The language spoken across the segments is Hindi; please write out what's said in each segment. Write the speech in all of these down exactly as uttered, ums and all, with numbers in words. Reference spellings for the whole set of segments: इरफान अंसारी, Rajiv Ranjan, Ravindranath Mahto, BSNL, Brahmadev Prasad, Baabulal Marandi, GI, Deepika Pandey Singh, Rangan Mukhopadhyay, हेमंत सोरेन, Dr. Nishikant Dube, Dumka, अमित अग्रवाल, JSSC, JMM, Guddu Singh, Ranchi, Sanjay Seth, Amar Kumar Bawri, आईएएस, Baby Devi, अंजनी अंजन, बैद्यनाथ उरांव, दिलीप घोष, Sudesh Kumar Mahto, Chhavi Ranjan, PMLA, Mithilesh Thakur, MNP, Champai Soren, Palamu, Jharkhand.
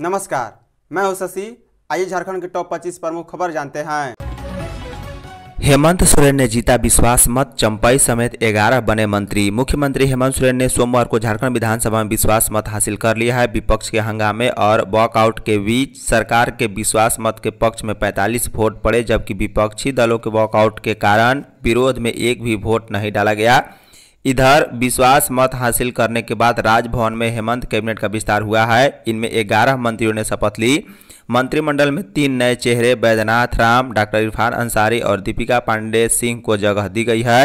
नमस्कार, मैं हूं शशि। आइए झारखंड के टॉप पच्चीस प्रमुख खबर जानते हैं। हेमंत सोरेन ने जीता विश्वास मत, चंपाई समेत ग्यारह बने मंत्री। मुख्यमंत्री हेमंत सोरेन ने सोमवार को झारखंड विधानसभा में विश्वास मत हासिल कर लिया है। विपक्ष के हंगामे और वॉकआउट के बीच सरकार के विश्वास मत के पक्ष में पैंतालीस वोट पड़े, जबकि विपक्षी दलों के वॉकआउट के कारण विरोध में एक भी वोट नहीं डाला गया। इधर विश्वास मत हासिल करने के बाद राजभवन में हेमंत कैबिनेट का विस्तार हुआ है। इनमें ग्यारह मंत्रियों ने शपथ ली। मंत्रिमंडल में तीन नए चेहरे बैद्यनाथ राम, डॉक्टर इरफान अंसारी और दीपिका पांडे सिंह को जगह दी गई है।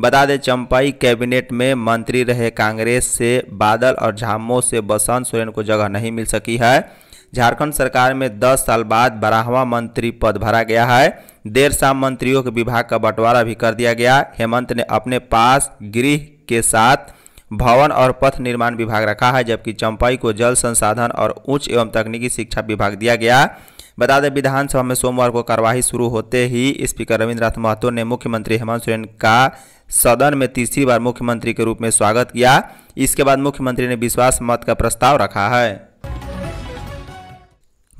बता दें, चंपाई कैबिनेट में मंत्री रहे कांग्रेस से बादल और झामुमो से बसंत सोरेन को जगह नहीं मिल सकी है। झारखंड सरकार में दस साल बाद बारहवां मंत्री पद भरा गया है। देर शाम मंत्रियों के विभाग का बंटवारा भी कर दिया गया। हेमंत ने अपने पास गृह के साथ भवन और पथ निर्माण विभाग रखा है, जबकि चंपाई को जल संसाधन और उच्च एवं तकनीकी शिक्षा विभाग दिया गया। बता दें, विधानसभा में सोमवार को कार्यवाही शुरू होते ही स्पीकर रविंद्रनाथ महतो ने मुख्यमंत्री हेमंत सोरेन का सदन में तीसरी बार मुख्यमंत्री के रूप में स्वागत किया। इसके बाद मुख्यमंत्री ने विश्वास मत का प्रस्ताव रखा है।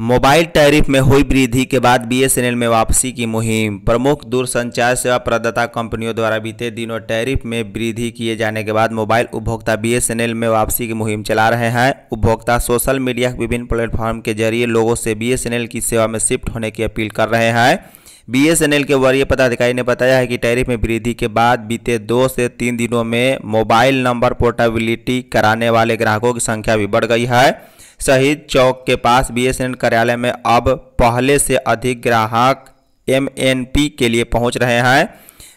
मोबाइल टैरिफ में हुई वृद्धि के बाद बीएसएनएल में वापसी की मुहिम। प्रमुख दूरसंचार सेवा प्रदाता कंपनियों द्वारा बीते दिनों टैरिफ में वृद्धि किए जाने के बाद मोबाइल उपभोक्ता बीएसएनएल में वापसी की मुहिम चला रहे हैं। उपभोक्ता सोशल मीडिया के विभिन्न प्लेटफॉर्म के जरिए लोगों से बीएसएनएल की सेवा में शिफ्ट होने की अपील कर रहे हैं। बीएसएनएल के वरीय पदाधिकारी ने बताया है कि टैरिफ में वृद्धि के बाद बीते दो से तीन दिनों में मोबाइल नंबर पोर्टेबिलिटी कराने वाले ग्राहकों की संख्या भी बढ़ गई है। शहीद चौक के पास बीएसएनएल कार्यालय में अब पहले से अधिक ग्राहक एमएनपी के लिए पहुंच रहे हैं।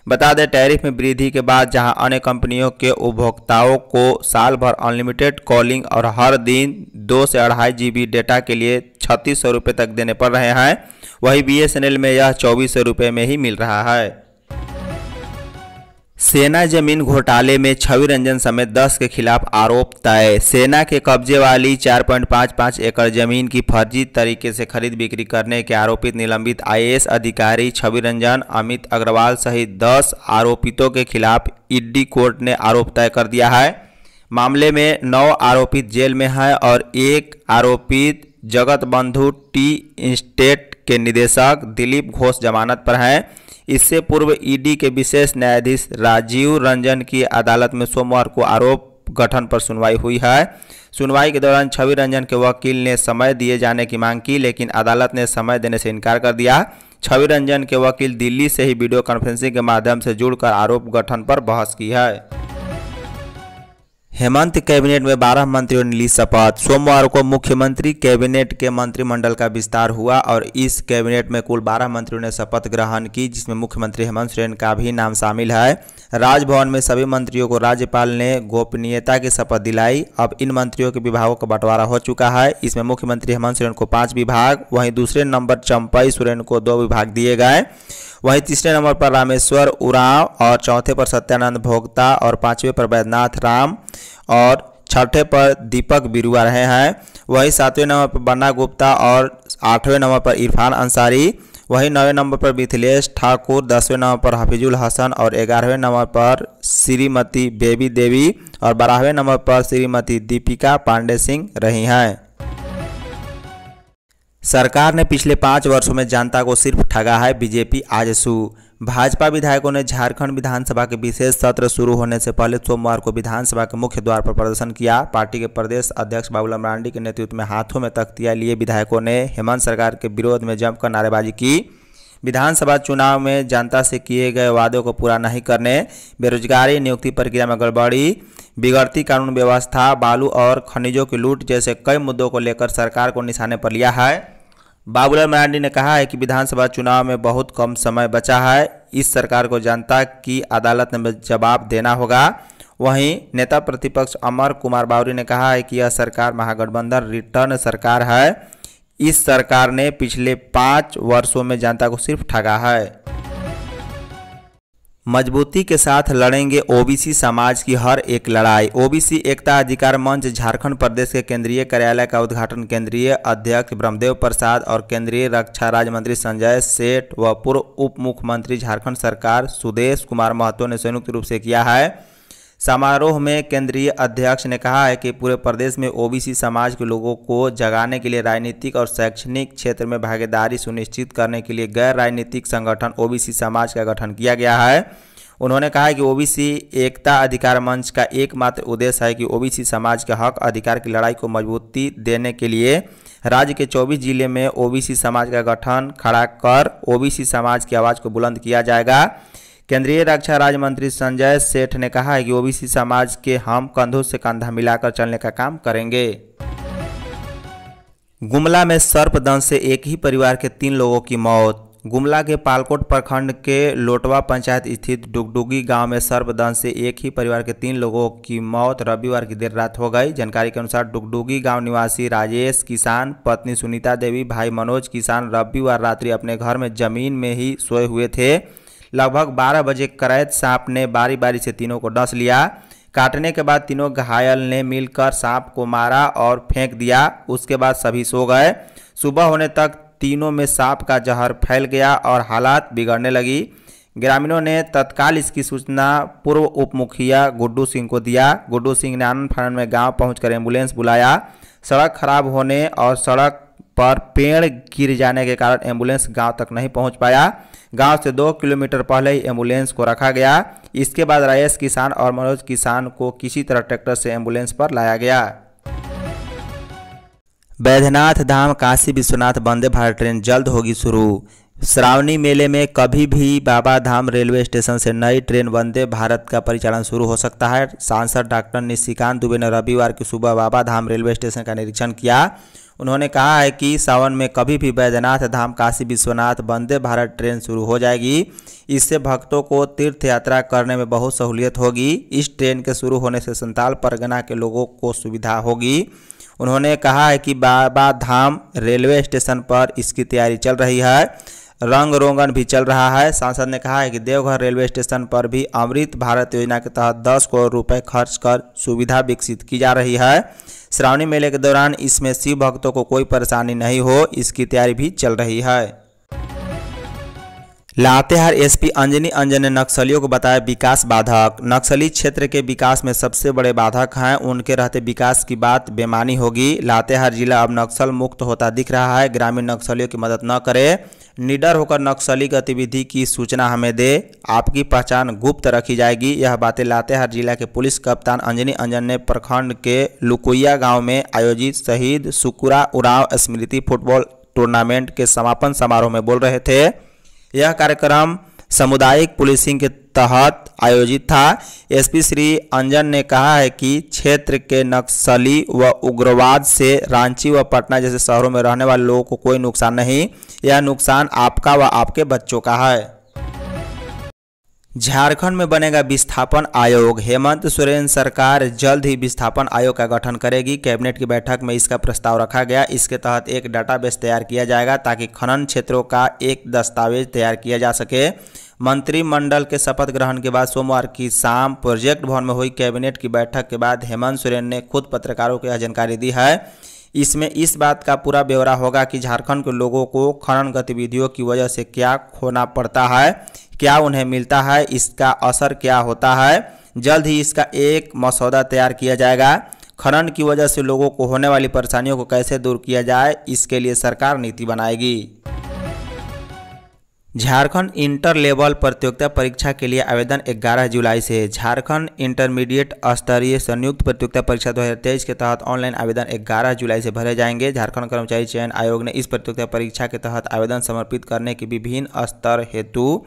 बता दें, टैरिफ में वृद्धि के बाद जहां अन्य कंपनियों के उपभोक्ताओं को साल भर अनलिमिटेड कॉलिंग और हर दिन दो से अढ़ाई जीबी डेटा के लिए छत्तीस सौ रुपये तक देने पड़ रहे हैं, वहीं बीएसएनएल में यह चौबीस सौ रुपये में ही मिल रहा है। सेना जमीन घोटाले में छवि रंजन समेत दस के खिलाफ आरोप तय। सेना के कब्जे वाली चार पॉइंट पाँच पाँच एकड़ जमीन की फर्जी तरीके से खरीद बिक्री करने के आरोपित निलंबित आईएएस अधिकारी छवि रंजन, अमित अग्रवाल सहित दस आरोपितों के खिलाफ ईडी कोर्ट ने आरोप तय कर दिया है। मामले में नौ आरोपित जेल में हैं और एक आरोपित जगत बंधु टी इंस्टेट के निदेशक दिलीप घोष जमानत पर हैं। इससे पूर्व ईडी के विशेष न्यायाधीश राजीव रंजन की अदालत में सोमवार को आरोप गठन पर सुनवाई हुई है। सुनवाई के दौरान छवि रंजन के वकील ने समय दिए जाने की मांग की, लेकिन अदालत ने समय देने से इनकार कर दिया। छवि रंजन के वकील दिल्ली से ही वीडियो कॉन्फ्रेंसिंग के माध्यम से जुड़कर आरोप गठन पर बहस की है। हेमंत कैबिनेट में बारह मंत्रियों ने ली शपथ। सोमवार को मुख्यमंत्री कैबिनेट के मंत्रिमंडल का विस्तार हुआ और इस कैबिनेट में कुल बारह मंत्रियों ने शपथ ग्रहण की, जिसमें मुख्यमंत्री हेमंत सोरेन का भी नाम शामिल है। राजभवन में सभी मंत्रियों को राज्यपाल ने गोपनीयता की शपथ दिलाई। अब इन मंत्रियों के विभागों का बंटवारा हो चुका है। इसमें मुख्यमंत्री हेमंत सोरेन को पाँच विभाग, वहीं दूसरे नंबर चंपाई सोरेन को दो विभाग दिए गए, वहीं तीसरे नंबर पर रामेश्वर उरांव और चौथे पर सत्यानंद भोगता और पाँचवें पर बैद्यनाथ राम और छठे पर दीपक बिरुआ रहे हैं। वहीं सातवें नंबर पर बन्ना गुप्ता और आठवें नंबर पर इरफान अंसारी, वहीं नौवें नंबर पर मिथिलेश ठाकुर, दसवें नंबर पर हाफिजुल हसन और ग्यारहवें नंबर पर श्रीमती बेबी देवी और बारहवें नंबर पर श्रीमती दीपिका पांडे सिंह रही हैं। सरकार ने पिछले पाँच वर्षों में जनता को सिर्फ ठगा है, बीजेपी आजसू। भाजपा विधायकों ने झारखंड विधानसभा के विशेष सत्र शुरू होने से पहले सोमवार को विधानसभा के मुख्य द्वार पर प्रदर्शन किया। पार्टी के प्रदेश अध्यक्ष बाबूलाल मरांडी के नेतृत्व में हाथों में तख्तियां लिए विधायकों ने हेमंत सरकार के विरोध में जमकर नारेबाजी की। विधानसभा चुनाव में जनता से किए गए वादों को पूरा नहीं करने, बेरोजगारी, नियुक्ति प्रक्रिया में गड़बड़ी, बिगड़ती कानून व्यवस्था, बालू और खनिजों की लूट जैसे कई मुद्दों को लेकर सरकार को निशाने पर लिया है। बाबूलाल मरांडी ने कहा है कि विधानसभा चुनाव में बहुत कम समय बचा है, इस सरकार को जनता की अदालत में जवाब देना होगा। वहीं नेता प्रतिपक्ष अमर कुमार बावरी ने कहा है कि यह सरकार महागठबंधन रिटर्न सरकार है। इस सरकार ने पिछले पाँच वर्षों में जनता को सिर्फ ठगा है। मजबूती के साथ लड़ेंगे ओबीसी समाज की हर एक लड़ाई। ओबीसी एकता अधिकार मंच झारखंड प्रदेश के केंद्रीय कार्यालय का उद्घाटन केंद्रीय अध्यक्ष ब्रह्मदेव प्रसाद और केंद्रीय रक्षा राज्य मंत्री संजय सेठ व पूर्व उप मुख्यमंत्री झारखंड सरकार सुदेश कुमार महतो ने संयुक्त रूप से किया है। समारोह में केंद्रीय अध्यक्ष ने कहा है कि पूरे प्रदेश में ओबीसी समाज के लोगों को जगाने के लिए राजनीतिक और शैक्षणिक क्षेत्र में भागीदारी सुनिश्चित करने के लिए गैर राजनीतिक संगठन ओबीसी समाज का गठन किया गया है। उन्होंने कहा कि ओबीसी एकता अधिकार मंच का एकमात्र उद्देश्य है कि ओबीसी समाज के हक अधिकार की लड़ाई को मजबूती देने के लिए राज्य के चौबीस जिले में ओबीसी समाज का गठन खड़ा कर ओबीसी समाज की आवाज़ को बुलंद किया जाएगा। केंद्रीय रक्षा राज्य मंत्री संजय सेठ ने कहा है कि ओबीसी समाज के हम कंधों से कंधा मिलाकर चलने का काम करेंगे। गुमला में सर्पदंश से एक ही परिवार के तीन लोगों की मौत। गुमला के पालकोट प्रखंड के लोटवा पंचायत स्थित डुगडुगी गांव में सर्पदंश से एक ही परिवार के तीन लोगों की मौत रविवार की देर रात हो गई। जानकारी के अनुसार डुगडुगी गांव निवासी राजेश किसान, पत्नी सुनीता देवी, भाई मनोज किसान रविवार रात्रि अपने घर में जमीन में ही सोए हुए थे। लगभग बारह बजे करैत सांप ने बारी बारी से तीनों को डस लिया। काटने के बाद तीनों घायल ने मिलकर सांप को मारा और फेंक दिया। उसके बाद सभी सो गए। सुबह होने तक तीनों में सांप का जहर फैल गया और हालात बिगड़ने लगी। ग्रामीणों ने तत्काल इसकी सूचना पूर्व उपमुखिया गुड्डू सिंह को दिया। गुड्डू सिंह ने आनन फानन में गांव पहुंचकर एम्बुलेंस बुलाया। सड़क खराब होने और सड़क पर पेड़ गिर जाने के कारण एम्बुलेंस गांव तक नहीं पहुंच पाया। गांव से दो किलोमीटर पहले ही एम्बुलेंस को रखा गया। इसके बाद राजेश किसान और मनोज किसान को किसी तरह ट्रैक्टर से एम्बुलेंस पर लाया गया। बैद्यनाथ धाम काशी विश्वनाथ वंदे भारत ट्रेन जल्द होगी शुरू। श्रावणी मेले में कभी भी बाबा धाम रेलवे स्टेशन से नई ट्रेन वंदे भारत का परिचालन शुरू हो सकता है। सांसद डॉक्टर निशिकांत दुबे ने रविवार की सुबह बाबा धाम रेलवे स्टेशन का निरीक्षण किया। उन्होंने कहा है कि सावन में कभी भी बैद्यनाथ धाम काशी विश्वनाथ वंदे भारत ट्रेन शुरू हो जाएगी। इससे भक्तों को तीर्थ यात्रा करने में बहुत सहूलियत होगी। इस ट्रेन के शुरू होने से संताल परगना के लोगों को सुविधा होगी। उन्होंने कहा है कि बाबा धाम रेलवे स्टेशन पर इसकी तैयारी चल रही है, रंग रोगन भी चल रहा है। सांसद ने कहा है कि देवघर रेलवे स्टेशन पर भी अमृत भारत योजना के तहत दस करोड़ रुपए खर्च कर सुविधा विकसित की जा रही है। श्रावणी मेले के दौरान इसमें शिव भक्तों को कोई परेशानी नहीं हो, इसकी तैयारी भी चल रही है। लातेहार एसपी अंजनी अंजन ने नक्सलियों को बताया विकास बाधक। नक्सली क्षेत्र के विकास में सबसे बड़े बाधक हैं, उनके रहते विकास की बात बेमानी होगी। लातेहार जिला अब नक्सल मुक्त होता दिख रहा है। ग्रामीण नक्सलियों की मदद न करें, निडर होकर नक्सली गतिविधि की सूचना हमें दे, आपकी पहचान गुप्त रखी जाएगी। यह बातें लातेहार जिला के पुलिस कप्तान अंजनी अंजन ने प्रखंड के लुकुइया गाँव में आयोजित शहीद सुकुरा उरांव स्मृति फुटबॉल टूर्नामेंट के समापन समारोह में बोल रहे थे। यह कार्यक्रम सामुदायिक पुलिसिंग के तहत आयोजित था। एसपी श्री अंजन ने कहा है कि क्षेत्र के नक्सली व उग्रवाद से रांची व पटना जैसे शहरों में रहने वाले लोगों को कोई नुकसान नहीं, यह नुकसान आपका व आपके बच्चों का है। झारखंड में बनेगा विस्थापन आयोग। हेमंत सोरेन सरकार जल्द ही विस्थापन आयोग का गठन करेगी। कैबिनेट की बैठक में इसका प्रस्ताव रखा गया। इसके तहत एक डाटाबेस तैयार किया जाएगा ताकि खनन क्षेत्रों का एक दस्तावेज तैयार किया जा सके। मंत्रिमंडल के शपथ ग्रहण के बाद सोमवार की शाम प्रोजेक्ट भवन में हुई कैबिनेट की बैठक के बाद हेमंत सोरेन ने खुद पत्रकारों को यह जानकारी दी है। इसमें इस बात का पूरा ब्यौरा होगा कि झारखंड के लोगों को खनन गतिविधियों की वजह से क्या खोना पड़ता है, क्या उन्हें मिलता है, इसका असर क्या होता है। जल्द ही इसका एक मसौदा तैयार किया जाएगा। खनन की वजह से लोगों को होने वाली परेशानियों को कैसे दूर किया जाए, इसके लिए सरकार नीति बनाएगी। झारखंड इंटर लेवल प्रतियोगिता परीक्षा के लिए आवेदन ग्यारह जुलाई से। झारखंड इंटरमीडिएट स्तरीय संयुक्त प्रतियोगिता परीक्षा दो हज़ार तेईस के तहत ऑनलाइन आवेदन ग्यारह जुलाई से भरे जाएंगे। झारखंड कर्मचारी चयन आयोग ने इस प्रतियोगिता परीक्षा के तहत आवेदन समर्पित करने के विभिन्न स्तर हेतु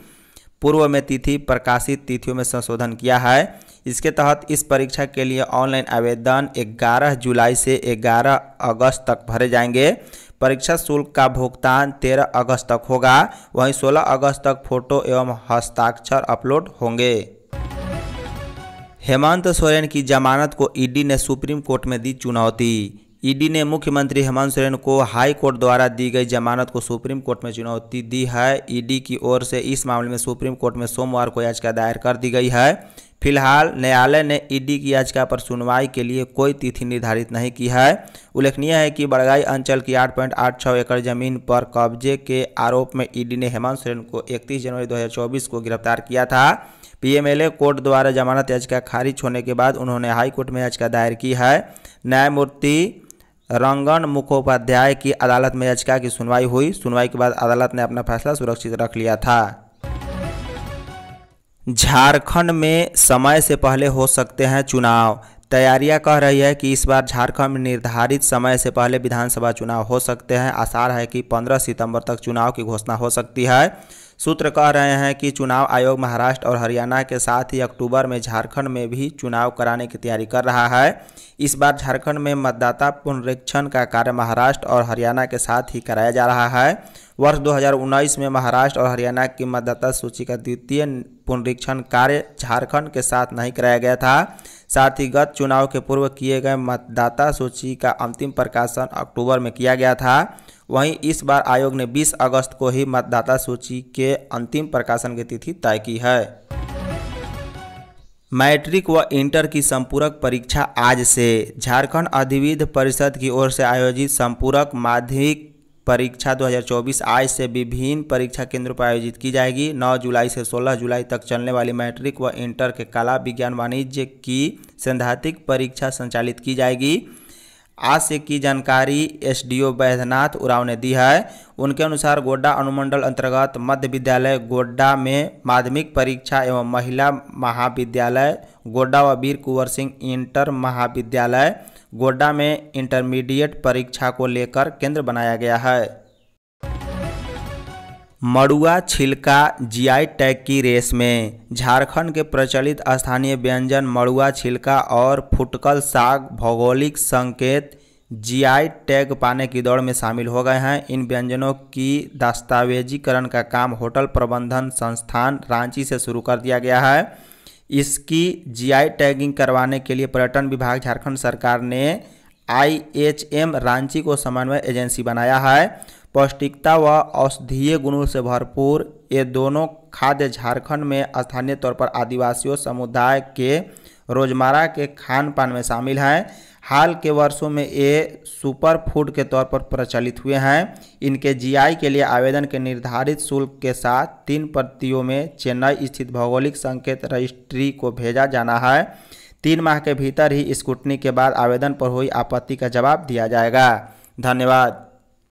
पूर्व में तिथि प्रकाशित तिथियों में संशोधन किया है। इसके तहत इस परीक्षा के लिए ऑनलाइन आवेदन ग्यारह जुलाई से ग्यारह अगस्त तक भरे जाएंगे। परीक्षा शुल्क का भुगतान तेरह अगस्त तक होगा। वहीं सोलह अगस्त तक फोटो एवं हस्ताक्षर अपलोड होंगे। हेमंत सोरेन की जमानत को ईडी ने सुप्रीम कोर्ट में दी चुनौती। ईडी ने मुख्यमंत्री हेमंत सोरेन को हाई कोर्ट द्वारा दी गई जमानत को सुप्रीम कोर्ट में चुनौती दी है। ईडी की ओर से इस मामले में सुप्रीम कोर्ट में सोमवार को याचिका दायर कर दी गई है। फिलहाल न्यायालय ने ईडी की याचिका पर सुनवाई के लिए कोई तिथि निर्धारित नहीं की है। उल्लेखनीय है कि बड़गाई अंचल की आठ दशमलव आठ छह एकड़ जमीन पर कब्जे के आरोप में ईडी ने हेमंत सोरेन को इकतीस जनवरी दो हज़ार चौबीस को गिरफ्तार किया था। पीएमएलए कोर्ट द्वारा जमानत याचिका खारिज होने के बाद उन्होंने हाई कोर्ट में याचिका दायर की है। न्यायमूर्ति रंगन मुखोपाध्याय की अदालत में याचिका की सुनवाई हुई। सुनवाई के बाद अदालत ने अपना फैसला सुरक्षित रख लिया था। झारखंड में समय से पहले हो सकते हैं चुनाव, तैयारियां कह रही है कि इस बार झारखंड में निर्धारित समय से पहले विधानसभा चुनाव हो सकते हैं। आसार है कि पंद्रह सितंबर तक चुनाव की घोषणा हो सकती है। सूत्र कह रहे हैं कि चुनाव आयोग महाराष्ट्र और हरियाणा के साथ ही अक्टूबर में झारखंड में भी चुनाव कराने की तैयारी कर रहा है। इस बार झारखंड में मतदाता पुनरीक्षण का कार्य महाराष्ट्र और हरियाणा के साथ ही कराया जा रहा है। वर्ष दो हज़ार उन्नीस में महाराष्ट्र और हरियाणा की मतदाता सूची का द्वितीय पुनरीक्षण कार्य झारखंड के साथ नहीं कराया गया था। साथ ही गत चुनाव के पूर्व किए गए मतदाता सूची का अंतिम प्रकाशन अक्टूबर में किया गया था। वहीं इस बार आयोग ने बीस अगस्त को ही मतदाता सूची के अंतिम प्रकाशन की तिथि तय की है। मैट्रिक व इंटर की संपूरक परीक्षा आज से। झारखंड अधिविद्य परिषद की ओर से आयोजित संपूरक माध्यमिक परीक्षा दो हज़ार चौबीस आज से विभिन्न परीक्षा केंद्रों पर आयोजित की जाएगी। नौ जुलाई से सोलह जुलाई तक चलने वाली मैट्रिक व इंटर के कला विज्ञान वाणिज्य की सैद्धांतिक परीक्षा संचालित की जाएगी। आज से की जानकारी एसडीओ बैद्यनाथ उरांव ने दी है। उनके अनुसार गोड्डा अनुमंडल अंतर्गत मध्य विद्यालय गोड्डा में माध्यमिक परीक्षा एवं महिला महाविद्यालय गोड्डा व वीर कुंवर सिंह इंटर महाविद्यालय गोड्डा में इंटरमीडिएट परीक्षा को लेकर केंद्र बनाया गया है। मड़ुआ छिलका जीआई टैग की रेस में। झारखंड के प्रचलित स्थानीय व्यंजन मड़ुआ छिलका और फुटकल साग भौगोलिक संकेत जीआई टैग पाने की दौड़ में शामिल हो गए हैं। इन व्यंजनों की दस्तावेजीकरण का काम होटल प्रबंधन संस्थान रांची से शुरू कर दिया गया है। इसकी जीआई टैगिंग करवाने के लिए पर्यटन विभाग झारखंड सरकार ने आईएचएम रांची को समन्वय एजेंसी बनाया है। पौष्टिकता व औषधीय गुणों से भरपूर ये दोनों खाद्य झारखंड में स्थानीय तौर पर आदिवासियों समुदाय के रोजमर्रा के खान पान में शामिल हैं। हाल के वर्षों में ये सुपर फूड के तौर पर प्रचलित हुए हैं। इनके जीआई के लिए आवेदन के निर्धारित शुल्क के साथ तीन प्रतियों में चेन्नई स्थित भौगोलिक संकेत रजिस्ट्री को भेजा जाना है। तीन माह के भीतर ही स्क्रूटनी के बाद आवेदन पर हुई आपत्ति का जवाब दिया जाएगा। धन्यवाद।